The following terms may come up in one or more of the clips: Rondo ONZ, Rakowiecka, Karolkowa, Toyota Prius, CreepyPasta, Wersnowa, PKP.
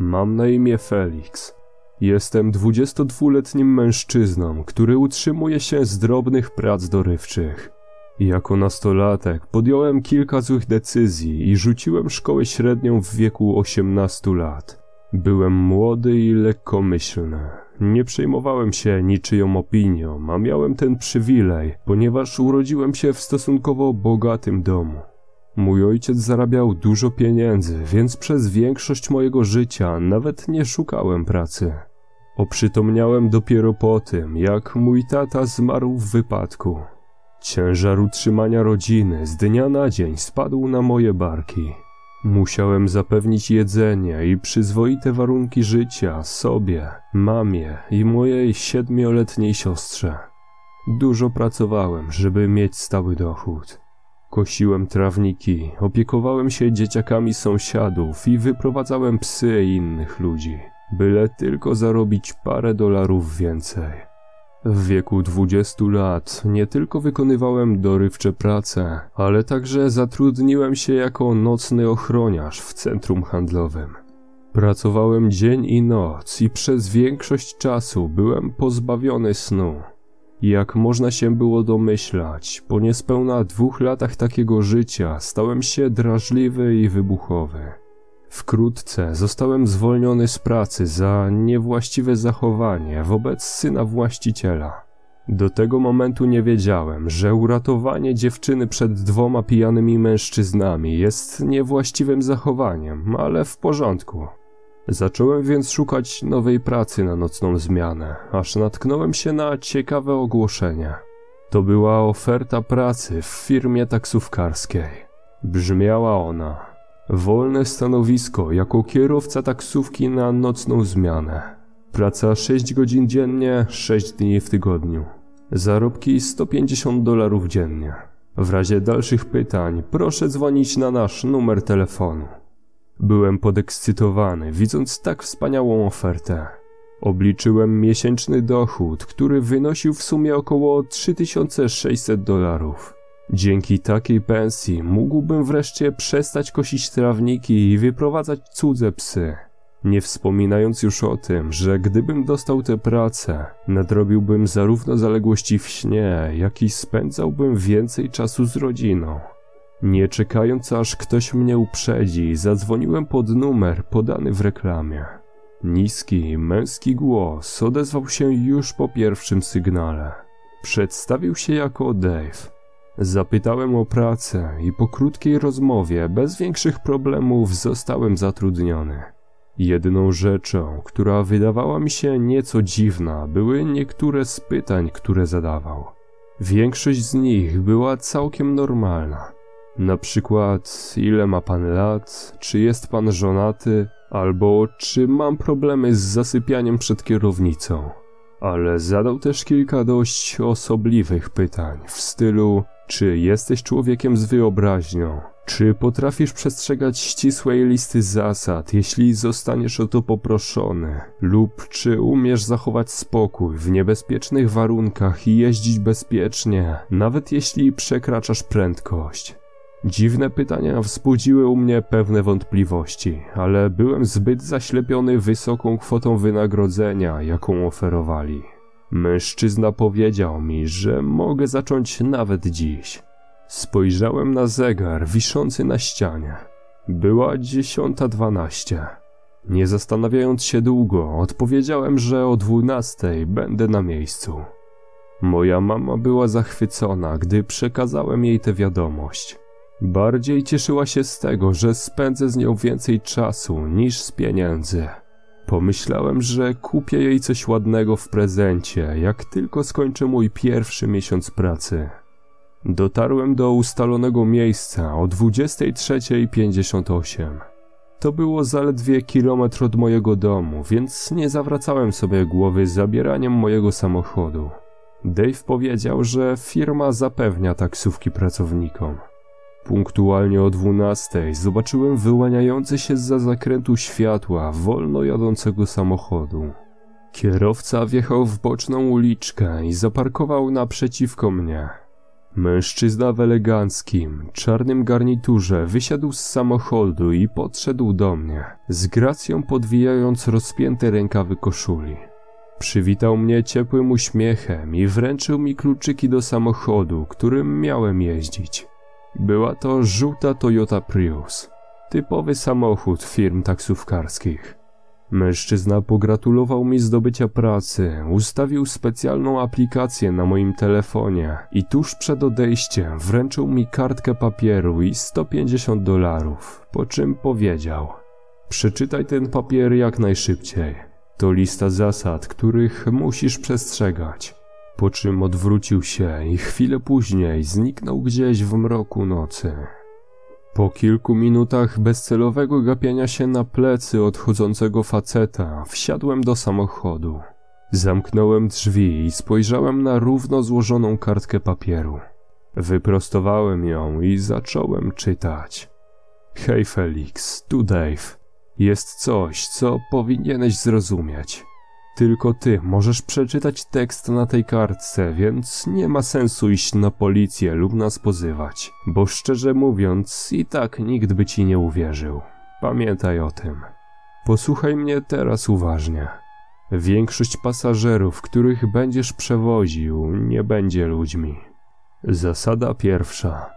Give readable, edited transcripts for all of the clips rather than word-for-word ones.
Mam na imię Felix. Jestem 22-letnim mężczyzną, który utrzymuje się z drobnych prac dorywczych. Jako nastolatek podjąłem kilka złych decyzji i rzuciłem szkołę średnią w wieku 18 lat. Byłem młody i lekkomyślny. Nie przejmowałem się niczyją opinią, a miałem ten przywilej, ponieważ urodziłem się w stosunkowo bogatym domu. Mój ojciec zarabiał dużo pieniędzy, więc przez większość mojego życia nawet nie szukałem pracy. Oprzytomniałem dopiero po tym, jak mój tata zmarł w wypadku. Ciężar utrzymania rodziny z dnia na dzień spadł na moje barki. Musiałem zapewnić jedzenie i przyzwoite warunki życia sobie, mamie i mojej 7-letniej siostrze. Dużo pracowałem, żeby mieć stały dochód. Kosiłem trawniki, opiekowałem się dzieciakami sąsiadów i wyprowadzałem psy i innych ludzi, byle tylko zarobić parę dolarów więcej. W wieku 20 lat nie tylko wykonywałem dorywcze prace, ale także zatrudniłem się jako nocny ochroniarz w centrum handlowym. Pracowałem dzień i noc i przez większość czasu byłem pozbawiony snu. Jak można się było domyślać, po niespełna 2 latach takiego życia stałem się drażliwy i wybuchowy. Wkrótce zostałem zwolniony z pracy za niewłaściwe zachowanie wobec syna właściciela. Do tego momentu nie wiedziałem, że uratowanie dziewczyny przed 2 pijanymi mężczyznami jest niewłaściwym zachowaniem, ale w porządku. Zacząłem więc szukać nowej pracy na nocną zmianę, aż natknąłem się na ciekawe ogłoszenie. To była oferta pracy w firmie taksówkarskiej. Brzmiała ona: wolne stanowisko jako kierowca taksówki na nocną zmianę. Praca 6 godzin dziennie, 6 dni w tygodniu. Zarobki $150 dziennie. W razie dalszych pytań proszę dzwonić na nasz numer telefonu. Byłem podekscytowany, widząc tak wspaniałą ofertę. Obliczyłem miesięczny dochód, który wynosił w sumie około $3600. Dzięki takiej pensji mógłbym wreszcie przestać kosić trawniki i wyprowadzać cudze psy. Nie wspominając już o tym, że gdybym dostał tę pracę, nadrobiłbym zarówno zaległości w śnie, jak i spędzałbym więcej czasu z rodziną. Nie czekając, aż ktoś mnie uprzedzi, zadzwoniłem pod numer podany w reklamie. Niski, męski głos odezwał się już po pierwszym sygnale. Przedstawił się jako Dave. Zapytałem o pracę i po krótkiej rozmowie bez większych problemów zostałem zatrudniony. Jedną rzeczą, która wydawała mi się nieco dziwna, były niektóre z pytań, które zadawał. Większość z nich była całkiem normalna. Na przykład, ile ma pan lat, czy jest pan żonaty, albo czy mam problemy z zasypianiem przed kierownicą. Ale zadał też kilka dość osobliwych pytań w stylu: czy jesteś człowiekiem z wyobraźnią? Czy potrafisz przestrzegać ścisłej listy zasad, jeśli zostaniesz o to poproszony? Lub czy umiesz zachować spokój w niebezpiecznych warunkach i jeździć bezpiecznie, nawet jeśli przekraczasz prędkość? Dziwne pytania wzbudziły u mnie pewne wątpliwości, ale byłem zbyt zaślepiony wysoką kwotą wynagrodzenia, jaką oferowali. Mężczyzna powiedział mi, że mogę zacząć nawet dziś. Spojrzałem na zegar wiszący na ścianie. Była 10:12. Nie zastanawiając się długo, odpowiedziałem, że o 12:00 będę na miejscu. Moja mama była zachwycona, gdy przekazałem jej tę wiadomość. Bardziej cieszyła się z tego, że spędzę z nią więcej czasu niż z pieniędzy. Pomyślałem, że kupię jej coś ładnego w prezencie, jak tylko skończę mój pierwszy miesiąc pracy. Dotarłem do ustalonego miejsca o 23:58. To było zaledwie kilometr od mojego domu, więc nie zawracałem sobie głowy zabieraniem mojego samochodu. Dave powiedział, że firma zapewnia taksówki pracownikom. Punktualnie o 12:00 zobaczyłem wyłaniające się zza zakrętu światła wolno jadącego samochodu. Kierowca wjechał w boczną uliczkę i zaparkował naprzeciwko mnie. Mężczyzna w eleganckim, czarnym garniturze wysiadł z samochodu i podszedł do mnie, z gracją podwijając rozpięte rękawy koszuli. Przywitał mnie ciepłym uśmiechem i wręczył mi kluczyki do samochodu, którym miałem jeździć. Była to żółta Toyota Prius, typowy samochód firm taksówkarskich. Mężczyzna pogratulował mi zdobycia pracy, ustawił specjalną aplikację na moim telefonie i tuż przed odejściem wręczył mi kartkę papieru i $150, po czym powiedział: przeczytaj ten papier jak najszybciej. To lista zasad, których musisz przestrzegać. Po czym odwrócił się i chwilę później zniknął gdzieś w mroku nocy. Po kilku minutach bezcelowego gapienia się na plecy odchodzącego faceta wsiadłem do samochodu. Zamknąłem drzwi i spojrzałem na równo złożoną kartkę papieru. Wyprostowałem ją i zacząłem czytać. Hej Felix, tu Dave. Jest coś, co powinieneś zrozumieć. Tylko ty możesz przeczytać tekst na tej kartce, więc nie ma sensu iść na policję lub nas pozywać, bo szczerze mówiąc i tak nikt by ci nie uwierzył. Pamiętaj o tym. Posłuchaj mnie teraz uważnie. Większość pasażerów, których będziesz przewoził, nie będzie ludźmi. Zasada pierwsza.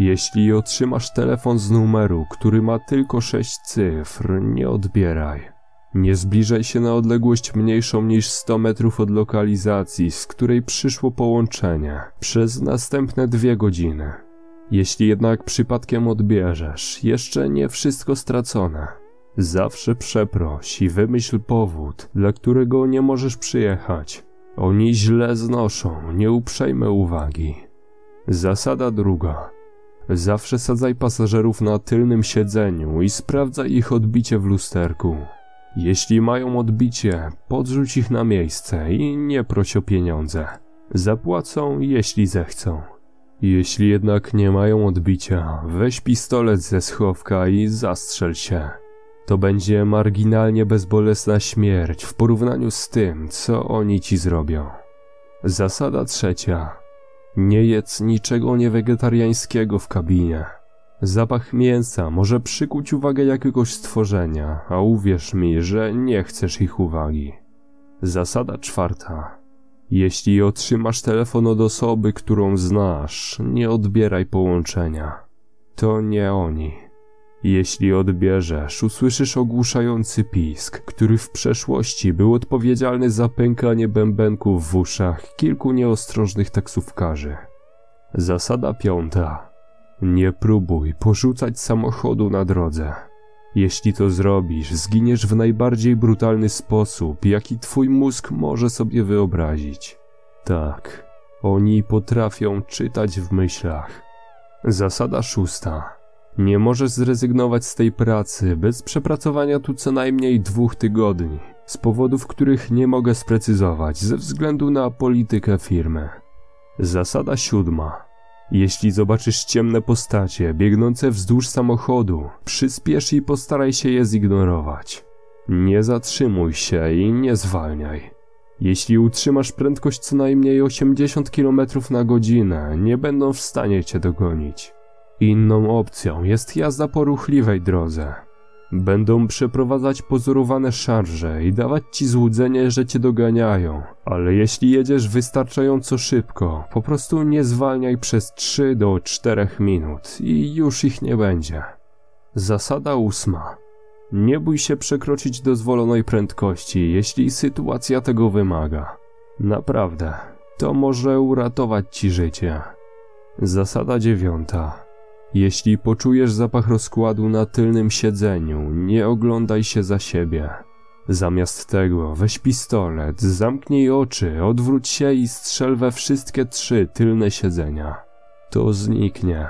Jeśli otrzymasz telefon z numeru, który ma tylko 6 cyfr, nie odbieraj. Nie zbliżaj się na odległość mniejszą niż 100 metrów od lokalizacji, z której przyszło połączenie, przez następne 2 godziny. Jeśli jednak przypadkiem odbierzesz, jeszcze nie wszystko stracone. Zawsze przeproś i wymyśl powód, dla którego nie możesz przyjechać. Oni źle znoszą nieuprzejme uwagi. Zasada druga. Zawsze sadzaj pasażerów na tylnym siedzeniu i sprawdzaj ich odbicie w lusterku. Jeśli mają odbicie, podrzuć ich na miejsce i nie proś o pieniądze. Zapłacą, jeśli zechcą. Jeśli jednak nie mają odbicia, weź pistolet ze schowka i zastrzel się. To będzie marginalnie bezbolesna śmierć w porównaniu z tym, co oni ci zrobią. Zasada trzecia. Nie jedz niczego niewegetariańskiego w kabinie. Zapach mięsa może przykuć uwagę jakiegoś stworzenia, a uwierz mi, że nie chcesz ich uwagi. Zasada czwarta. Jeśli otrzymasz telefon od osoby, którą znasz, nie odbieraj połączenia. To nie oni. Jeśli odbierzesz, usłyszysz ogłuszający pisk, który w przeszłości był odpowiedzialny za pękanie bębenków w uszach kilku nieostrożnych taksówkarzy. Zasada piąta. Nie próbuj porzucać samochodu na drodze. Jeśli to zrobisz, zginiesz w najbardziej brutalny sposób, jaki twój mózg może sobie wyobrazić. Tak, oni potrafią czytać w myślach. Zasada szósta. Nie możesz zrezygnować z tej pracy bez przepracowania tu co najmniej 2 tygodni, z powodów, których nie mogę sprecyzować ze względu na politykę firmy. Zasada siódma. Jeśli zobaczysz ciemne postacie biegnące wzdłuż samochodu, przyspiesz i postaraj się je zignorować. Nie zatrzymuj się i nie zwalniaj. Jeśli utrzymasz prędkość co najmniej 80 km na godzinę, nie będą w stanie cię dogonić. Inną opcją jest jazda po ruchliwej drodze. Będą przeprowadzać pozorowane szarże i dawać ci złudzenie, że cię doganiają, ale jeśli jedziesz wystarczająco szybko, po prostu nie zwalniaj przez 3 do 4 minut i już ich nie będzie. Zasada ósma. Nie bój się przekroczyć dozwolonej prędkości, jeśli sytuacja tego wymaga. Naprawdę, to może uratować ci życie. Zasada dziewiąta. Jeśli poczujesz zapach rozkładu na tylnym siedzeniu, nie oglądaj się za siebie. Zamiast tego weź pistolet, zamknij oczy, odwróć się i strzel we wszystkie 3 tylne siedzenia. To zniknie.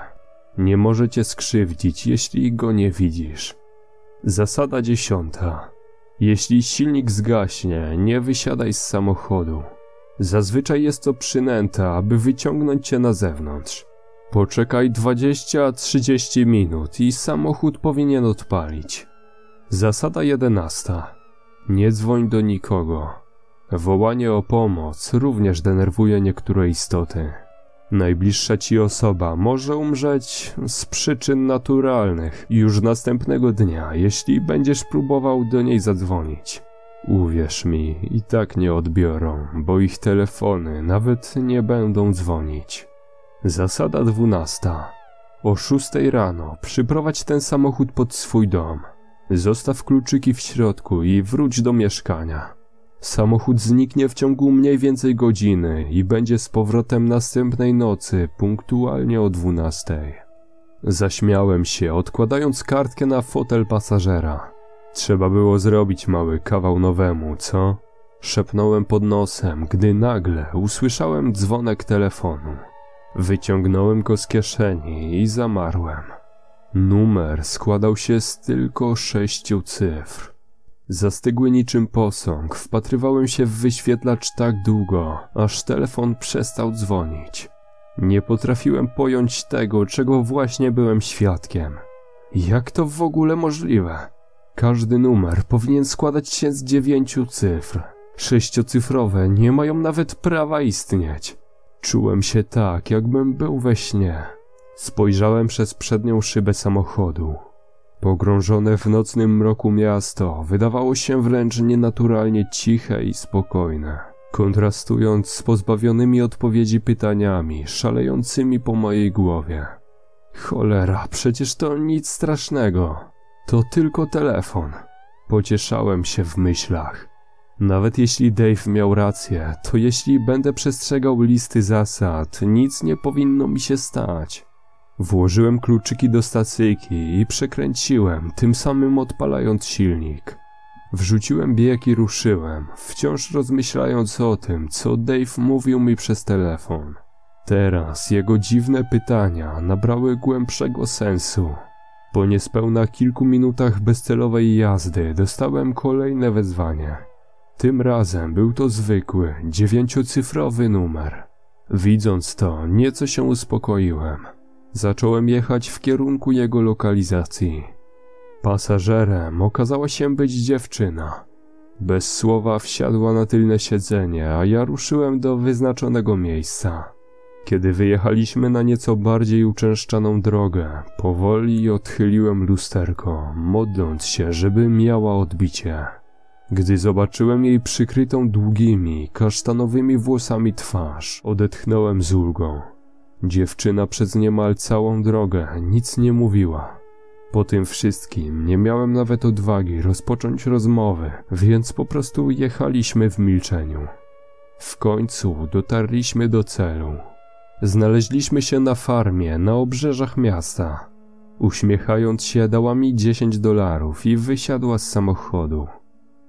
Nie może cię skrzywdzić, jeśli go nie widzisz. Zasada dziesiąta. Jeśli silnik zgaśnie, nie wysiadaj z samochodu. Zazwyczaj jest to przynęta, aby wyciągnąć cię na zewnątrz. Poczekaj 20-30 minut i samochód powinien odpalić. Zasada 11. Nie dzwoń do nikogo. Wołanie o pomoc również denerwuje niektóre istoty. Najbliższa ci osoba może umrzeć z przyczyn naturalnych już następnego dnia, jeśli będziesz próbował do niej zadzwonić. Uwierz mi, i tak nie odbiorą, bo ich telefony nawet nie będą dzwonić. Zasada 12. O 6 rano przyprowadź ten samochód pod swój dom. Zostaw kluczyki w środku i wróć do mieszkania. Samochód zniknie w ciągu mniej więcej godziny i będzie z powrotem następnej nocy, punktualnie o 12. Zaśmiałem się, odkładając kartkę na fotel pasażera. Trzeba było zrobić mały kawał nowemu, co? Szepnąłem pod nosem, gdy nagle usłyszałem dzwonek telefonu. Wyciągnąłem go z kieszeni i zamarłem. Numer składał się z tylko 6 cyfr. Zastygły niczym posąg, wpatrywałem się w wyświetlacz tak długo, aż telefon przestał dzwonić. Nie potrafiłem pojąć tego, czego właśnie byłem świadkiem. Jak to w ogóle możliwe? Każdy numer powinien składać się z 9 cyfr. 6-cyfrowe nie mają nawet prawa istnieć. Czułem się tak, jakbym był we śnie. Spojrzałem przez przednią szybę samochodu. Pogrążone w nocnym mroku miasto wydawało się wręcz nienaturalnie ciche i spokojne, kontrastując z pozbawionymi odpowiedzi pytaniami szalejącymi po mojej głowie. Cholera, przecież to nic strasznego. To tylko telefon. Pocieszałem się w myślach. Nawet jeśli Dave miał rację, to jeśli będę przestrzegał listy zasad, nic nie powinno mi się stać. Włożyłem kluczyki do stacyjki i przekręciłem, tym samym odpalając silnik. Wrzuciłem bieg i ruszyłem, wciąż rozmyślając o tym, co Dave mówił mi przez telefon. Teraz jego dziwne pytania nabrały głębszego sensu. Po niespełna kilku minutach bezcelowej jazdy dostałem kolejne wezwanie. Tym razem był to zwykły, 9-cyfrowy numer. Widząc to, nieco się uspokoiłem. Zacząłem jechać w kierunku jego lokalizacji. Pasażerem okazała się być dziewczyna. Bez słowa wsiadła na tylne siedzenie, a ja ruszyłem do wyznaczonego miejsca. Kiedy wyjechaliśmy na nieco bardziej uczęszczaną drogę, powoli odchyliłem lusterko, modląc się, żeby miała odbicie. Gdy zobaczyłem jej przykrytą długimi, kasztanowymi włosami twarz, odetchnąłem z ulgą. Dziewczyna przez niemal całą drogę nic nie mówiła. Po tym wszystkim nie miałem nawet odwagi rozpocząć rozmowy, więc po prostu jechaliśmy w milczeniu. W końcu dotarliśmy do celu. Znaleźliśmy się na farmie na obrzeżach miasta. Uśmiechając się, dała mi $10 i wysiadła z samochodu.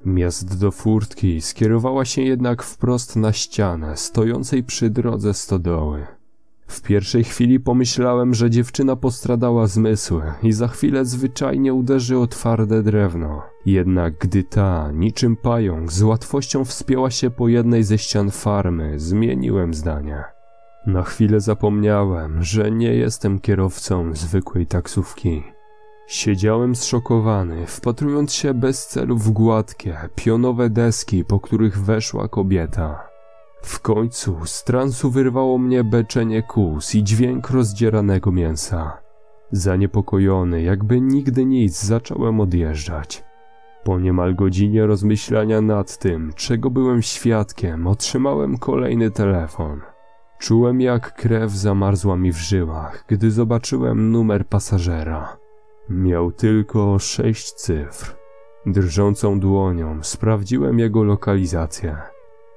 Miast do furtki skierowała się jednak wprost na ścianę stojącej przy drodze stodoły. W pierwszej chwili pomyślałem, że dziewczyna postradała zmysły i za chwilę zwyczajnie uderzy o twarde drewno. Jednak gdy ta, niczym pająk, z łatwością wspięła się po jednej ze ścian farmy, zmieniłem zdanie. Na chwilę zapomniałem, że nie jestem kierowcą zwykłej taksówki. Siedziałem zszokowany, wpatrując się bez celu w gładkie, pionowe deski, po których weszła kobieta. W końcu z transu wyrwało mnie beczenie kóz i dźwięk rozdzieranego mięsa. Zaniepokojony, jakby nigdy nic, zacząłem odjeżdżać. Po niemal godzinie rozmyślania nad tym, czego byłem świadkiem, otrzymałem kolejny telefon. Czułem, jak krew zamarzła mi w żyłach, gdy zobaczyłem numer pasażera. Miał tylko 6 cyfr. Drżącą dłonią sprawdziłem jego lokalizację.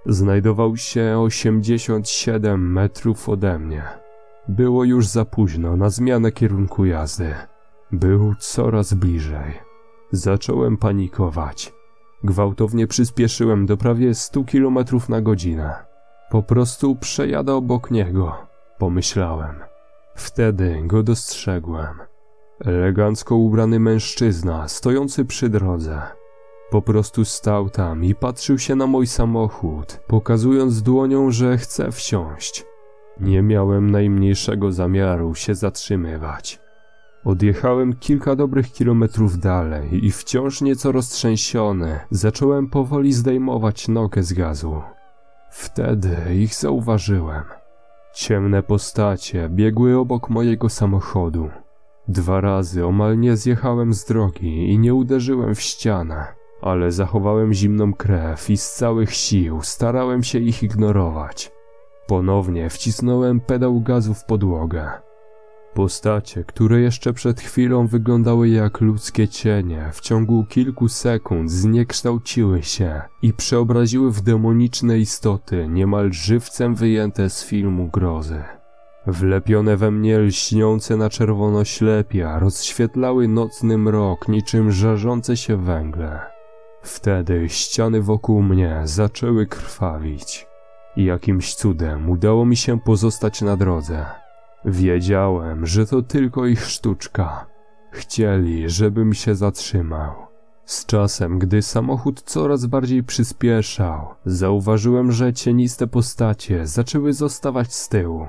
Znajdował się 87 metrów ode mnie. Było już za późno na zmianę kierunku jazdy. Był coraz bliżej. Zacząłem panikować. Gwałtownie przyspieszyłem do prawie 100 km/h. Po prostu przejadę obok niego, pomyślałem. Wtedy go dostrzegłem. Elegancko ubrany mężczyzna, stojący przy drodze. Po prostu stał tam i patrzył się na mój samochód, pokazując dłonią, że chce wsiąść. Nie miałem najmniejszego zamiaru się zatrzymywać. Odjechałem kilka dobrych kilometrów dalej i wciąż nieco roztrzęsiony, zacząłem powoli zdejmować nogę z gazu. Wtedy ich zauważyłem. Ciemne postacie biegły obok mojego samochodu. 2 razy omal nie zjechałem z drogi i nie uderzyłem w ścianę, ale zachowałem zimną krew i z całych sił starałem się ich ignorować. Ponownie wcisnąłem pedał gazu w podłogę. Postacie, które jeszcze przed chwilą wyglądały jak ludzkie cienie, w ciągu kilku sekund zniekształciły się i przeobraziły w demoniczne istoty, niemal żywcem wyjęte z filmu grozy. Wlepione we mnie lśniące na czerwono ślepia rozświetlały nocny mrok niczym żarzące się węgle. Wtedy ściany wokół mnie zaczęły krwawić. Jakimś cudem udało mi się pozostać na drodze. Wiedziałem, że to tylko ich sztuczka. Chcieli, żebym się zatrzymał. Z czasem, gdy samochód coraz bardziej przyspieszał, zauważyłem, że cieniste postacie zaczęły zostawać z tyłu.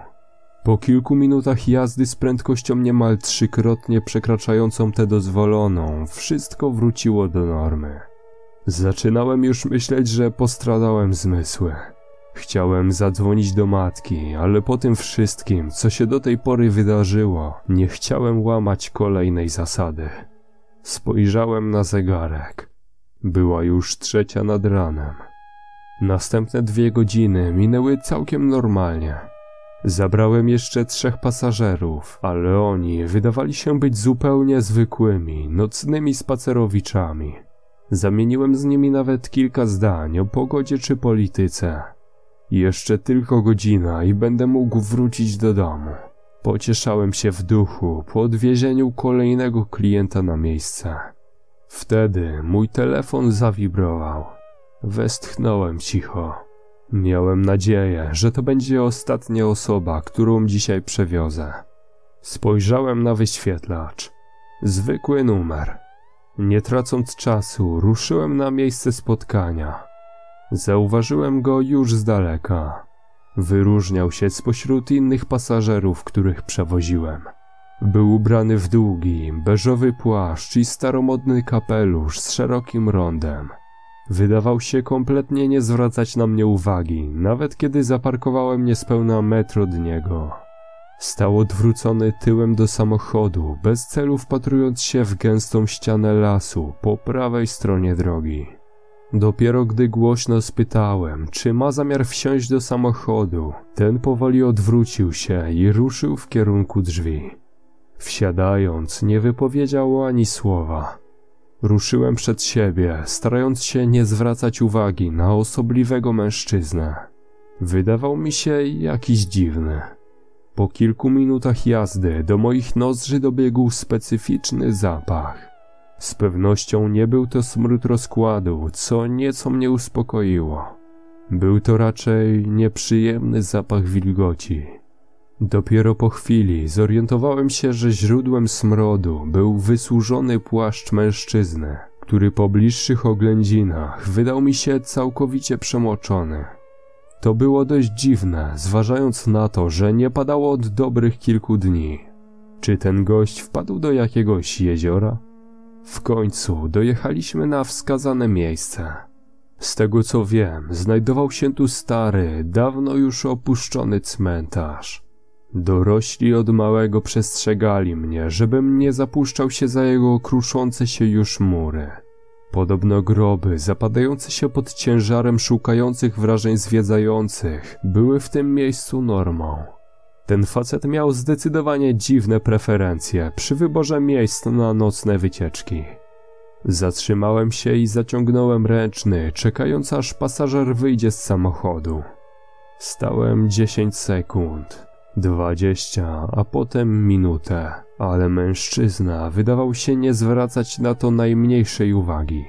Po kilku minutach jazdy z prędkością niemal 3-krotnie przekraczającą tę dozwoloną, wszystko wróciło do normy. Zaczynałem już myśleć, że postradałem zmysły. Chciałem zadzwonić do matki, ale po tym wszystkim, co się do tej pory wydarzyło, nie chciałem łamać kolejnej zasady. Spojrzałem na zegarek. Była już 3:00 nad ranem. Następne 2 godziny minęły całkiem normalnie. Zabrałem jeszcze 3 pasażerów, ale oni wydawali się być zupełnie zwykłymi, nocnymi spacerowiczami. Zamieniłem z nimi nawet kilka zdań o pogodzie czy polityce. Jeszcze tylko godzina i będę mógł wrócić do domu. Pocieszałem się w duchu po odwiezieniu kolejnego klienta na miejsce. Wtedy mój telefon zawibrował. Westchnąłem cicho. Miałem nadzieję, że to będzie ostatnia osoba, którą dzisiaj przewiozę. Spojrzałem na wyświetlacz. Zwykły numer. Nie tracąc czasu, ruszyłem na miejsce spotkania. Zauważyłem go już z daleka. Wyróżniał się spośród innych pasażerów, których przewoziłem. Był ubrany w długi, beżowy płaszcz i staromodny kapelusz z szerokim rondem. Wydawał się kompletnie nie zwracać na mnie uwagi, nawet kiedy zaparkowałem niespełna metr od niego. Stał odwrócony tyłem do samochodu, bez celu wpatrując się w gęstą ścianę lasu po prawej stronie drogi. Dopiero gdy głośno spytałem, czy ma zamiar wsiąść do samochodu, ten powoli odwrócił się i ruszył w kierunku drzwi. Wsiadając, nie wypowiedział ani słowa. Ruszyłem przed siebie, starając się nie zwracać uwagi na osobliwego mężczyznę. Wydawał mi się jakiś dziwny. Po kilku minutach jazdy do moich nozdrzy dobiegł specyficzny zapach. Z pewnością nie był to smród rozkładu, co nieco mnie uspokoiło. Był to raczej nieprzyjemny zapach wilgoci. Dopiero po chwili zorientowałem się, że źródłem smrodu był wysłużony płaszcz mężczyzny, który po bliższych oględzinach wydał mi się całkowicie przemoczony. To było dość dziwne, zważając na to, że nie padało od dobrych kilku dni. Czy ten gość wpadł do jakiegoś jeziora? W końcu dojechaliśmy na wskazane miejsce. Z tego co wiem, znajdował się tu stary, dawno już opuszczony cmentarz. Dorośli od małego przestrzegali mnie, żebym nie zapuszczał się za jego kruszące się już mury. Podobno groby zapadające się pod ciężarem szukających wrażeń zwiedzających były w tym miejscu normą. Ten facet miał zdecydowanie dziwne preferencje przy wyborze miejsc na nocne wycieczki. Zatrzymałem się i zaciągnąłem ręczny, czekając aż pasażer wyjdzie z samochodu. Stałem 10 sekund, 20, a potem minutę, ale mężczyzna wydawał się nie zwracać na to najmniejszej uwagi.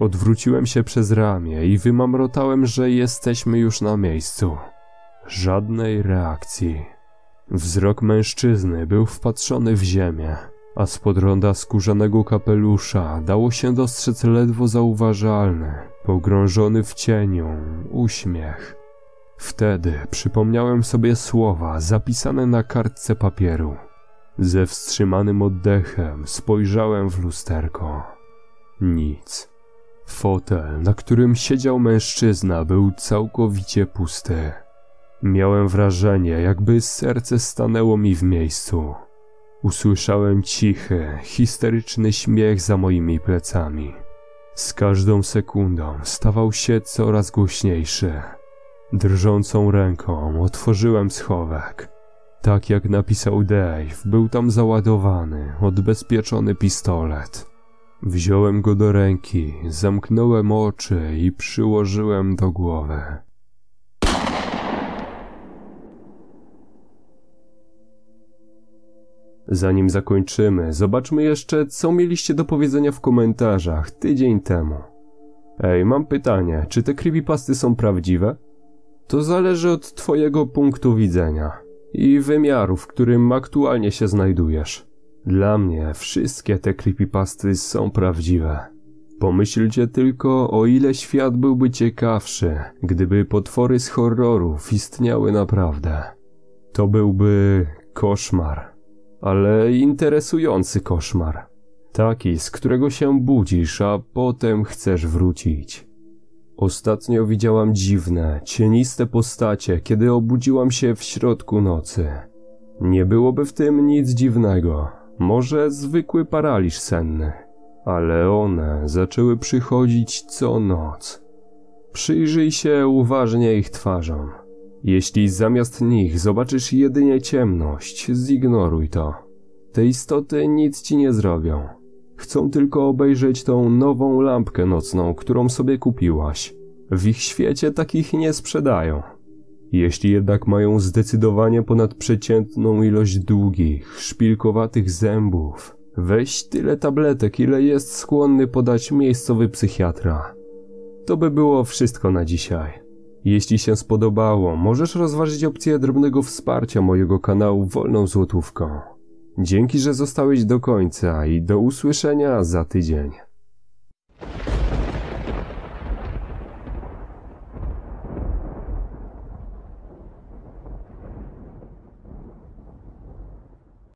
Odwróciłem się przez ramię i wymamrotałem, że jesteśmy już na miejscu. Żadnej reakcji. Wzrok mężczyzny był wpatrzony w ziemię, a spod ronda skórzanego kapelusza dało się dostrzec ledwo zauważalny, pogrążony w cieniu, uśmiech. Wtedy przypomniałem sobie słowa zapisane na kartce papieru. Ze wstrzymanym oddechem spojrzałem w lusterko. Nic. Fotel, na którym siedział mężczyzna, był całkowicie pusty. Miałem wrażenie, jakby serce stanęło mi w miejscu. Usłyszałem cichy, histeryczny śmiech za moimi plecami. Z każdą sekundą stawał się coraz głośniejszy. Drżącą ręką otworzyłem schowek. Tak jak napisał Dave, był tam załadowany, odbezpieczony pistolet. Wziąłem go do ręki, zamknąłem oczy i przyłożyłem do głowy. Zanim zakończymy, zobaczmy jeszcze, co mieliście do powiedzenia w komentarzach tydzień temu. Ej, mam pytanie, czy te creepypasty są prawdziwe? To zależy od twojego punktu widzenia i wymiaru, w którym aktualnie się znajdujesz. Dla mnie wszystkie te creepypasty są prawdziwe. Pomyślcie tylko, o ile świat byłby ciekawszy, gdyby potwory z horrorów istniały naprawdę. To byłby koszmar. Ale interesujący koszmar. Taki, z którego się budzisz, a potem chcesz wrócić. Ostatnio widziałam dziwne, cieniste postacie, kiedy obudziłam się w środku nocy. Nie byłoby w tym nic dziwnego. Może zwykły paraliż senny. Ale one zaczęły przychodzić co noc. Przyjrzyj się uważnie ich twarzom. Jeśli zamiast nich zobaczysz jedynie ciemność, zignoruj to. Te istoty nic ci nie zrobią. Chcą tylko obejrzeć tą nową lampkę nocną, którą sobie kupiłaś. W ich świecie takich nie sprzedają. Jeśli jednak mają zdecydowanie ponadprzeciętną ilość długich, szpilkowatych zębów, weź tyle tabletek, ile jest skłonny podać miejscowy psychiatra. To by było wszystko na dzisiaj. Jeśli się spodobało, możesz rozważyć opcję drobnego wsparcia mojego kanału wolną złotówką. Dzięki, że zostałeś do końca i do usłyszenia za tydzień.